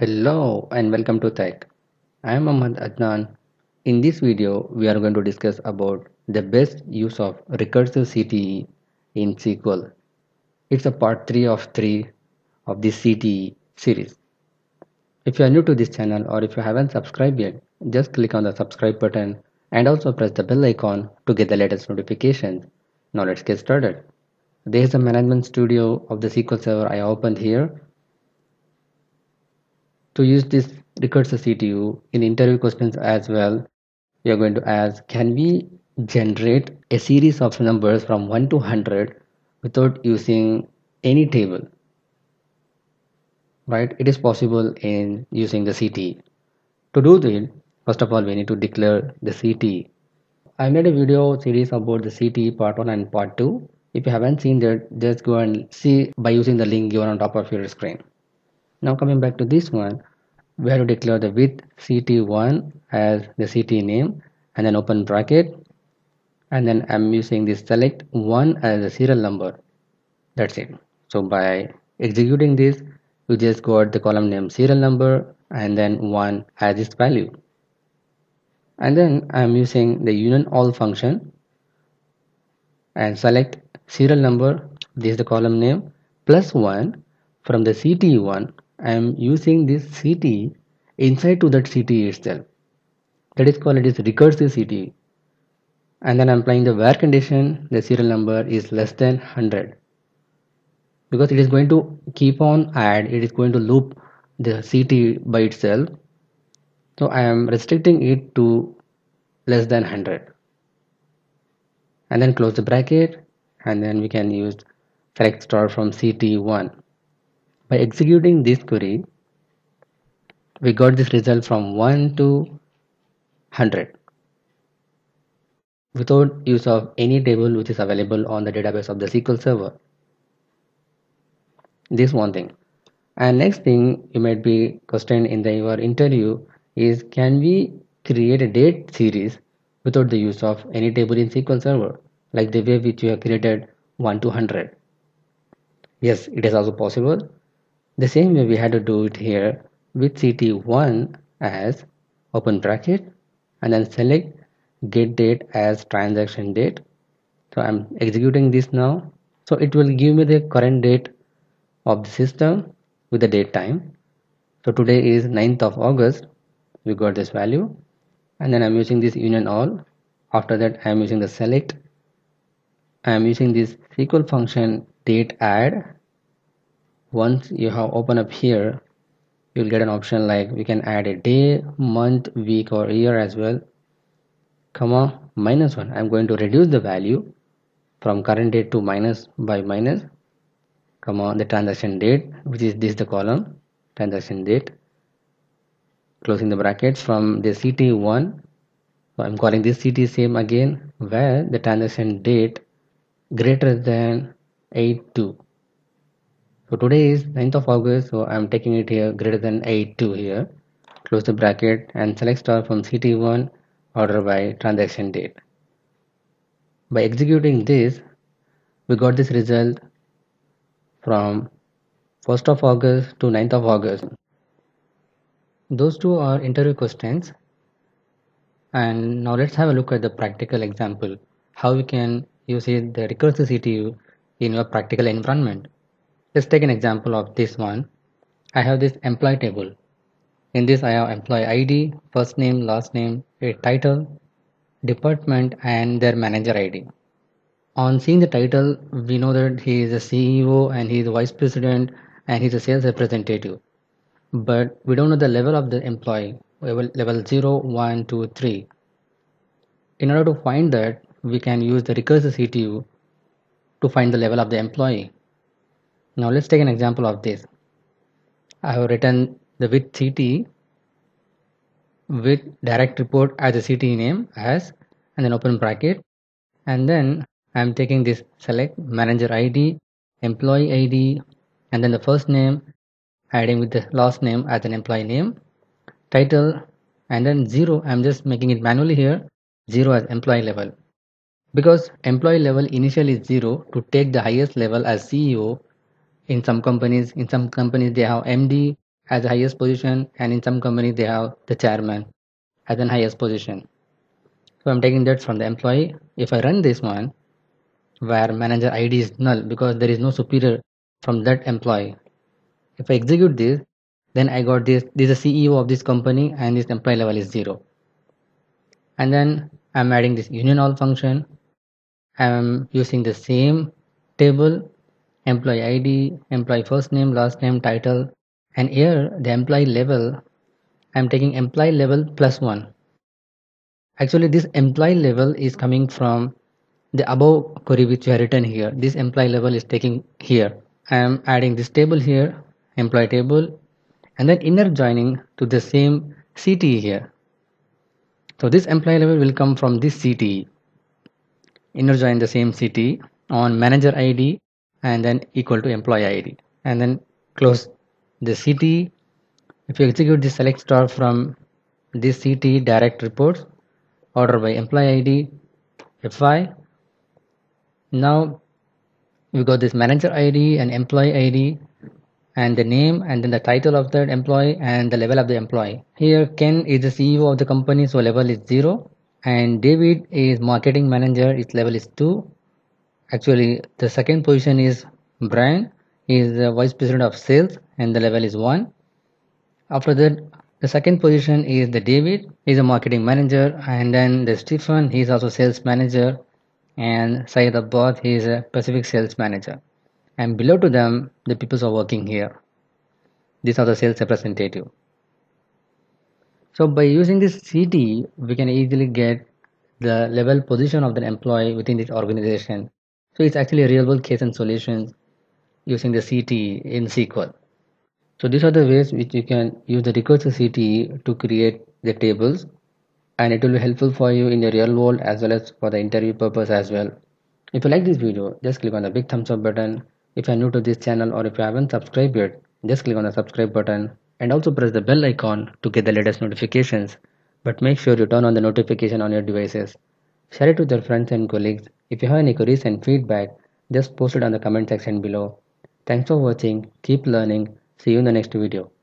Hello and welcome to TAIK. I am Mohammed Adnan. In this video, we are going to discuss about the best use of recursive CTE in SQL. It's a part 3 of 3 of the CTE series. If you are new to this channel or if you haven't subscribed yet, just click on the subscribe button and also press the bell icon to get the latest notifications. Now let's get started. There is a management studio of the SQL Server I opened here. To use this recursive CTE in interview questions as well, we are going to ask, can we generate a series of numbers from 1 to 100 without using any table? Right? It is possible in using the CTE. To do that, first of all, we need to declare the CTE. I made a video series about the CTE part 1 and part 2. If you haven't seen that, just go and see by using the link given on top of your screen. Now coming back to this one, we have to declare the width CT1 as the CT name and then open bracket, and then I'm using this select 1 as a serial number. That's it. So by executing this, you just got the column name serial number and then 1 as its value. And then I'm using the union all function and select serial number, this is the column name, plus 1 from the CT1. I am using this CTE inside to that CTE itself. That is called it is recursive CTE. And then I am applying the where condition the serial number is less than 100. Because it is going to keep on add, it is going to loop the CTE by itself. So I am restricting it to less than 100. And then close the bracket, and then we can use select star from CT1. By executing this query, we got this result from 1 to 100 without use of any table which is available on the database of the SQL Server. This one thing. And next thing you might be questioned in your interview is, can we create a date series without the use of any table in SQL Server, like the way which you have created 1 to 100? Yes, it is also possible. The same way we had to do it here with CT1 as open bracket and then select get date as transaction date. So I'm executing this now. So it will give me the current date of the system with the date time. So today is 9th of August. We got this value. And then I'm using this union all. After that, I'm using the select. I'm using this SQL function date add. Once you have opened up here, you'll get an option like we can add a day, month, week or year as well, comma -1. I'm going to reduce the value from current date to minus by minus, comma the transaction date, which is this the column transaction date, closing the brackets from the CT1. So I'm calling this CT same again where the transaction date greater than 82. So today is 9th of August, so I am taking it here greater than 82 here. Close the bracket and select star from CT1, order by transaction date. By executing this, we got this result from 1st of August to 9th of August. Those two are interview questions. And now let's have a look at the practical example, how we can use the recursive CTE in your practical environment. Let's take an example of this one. I have this employee table. In this I have employee ID, first name, last name, a title, department and their manager ID. On seeing the title, we know that he is a CEO and he is a vice president and he is a sales representative. But we don't know the level of the employee, level 0, 1, 2, 3. In order to find that, we can use the recursive CTE to find the level of the employee. Now let's take an example of this. I have written the width CTE with direct report as a CTE name as, and then open bracket, and then I am taking this select manager ID, employee ID, and then the first name, adding with the last name as an employee name, title, and then 0. I am just making it manually here, 0 as employee level, because employee level initially is 0 to take the highest level as CEO. In some companies they have MD at the highest position, and in some company they have the chairman at the highest position. So I'm taking that from the employee. If I run this one where manager ID is null because there is no superior from that employee, if I execute this, then I got this is the CEO of this company and this employee level is 0. And then I'm adding this union all function. I'm using the same table, employee ID, employee first name, last name, title, and here the employee level, I'm taking employee level plus 1. Actually this employee level is coming from the above query which you have written here. This employee level is taking here. I am adding this table here, employee table, and then inner joining to the same CTE here. So this employee level will come from this CTE. Inner join the same CTE on manager ID and then equal to employee ID, and then close the CTE. If you execute this select star from this CTE direct reports order by employee ID FI, now we got this manager ID and employee ID and the name and then the title of that employee and the level of the employee. Here Ken is the CEO of the company, so level is 0, and David is marketing manager, its level is 2. Actually the second position is Brian, he is the vice president of sales and the level is 1. After that the second position is the David, he is a marketing manager, and then the Stephen, he is also sales manager, and Syed Abbad, he is a Pacific sales manager. And below to them the people are working here. These are the sales representative. So by using this CTE we can easily get the level position of the employee within this organization. So it's actually a real world case and solutions using the CTE in SQL. So these are the ways which you can use the recursive CTE to create the tables, and it will be helpful for you in the real world as well as for the interview purpose as well. If you like this video, just click on the big thumbs up button. If you are new to this channel or if you haven't subscribed yet, just click on the subscribe button and also press the bell icon to get the latest notifications. But make sure you turn on the notification on your devices. Share it with your friends and colleagues. If you have any queries and feedback, just post it on the comment section below. Thanks for watching. Keep learning. See you in the next video.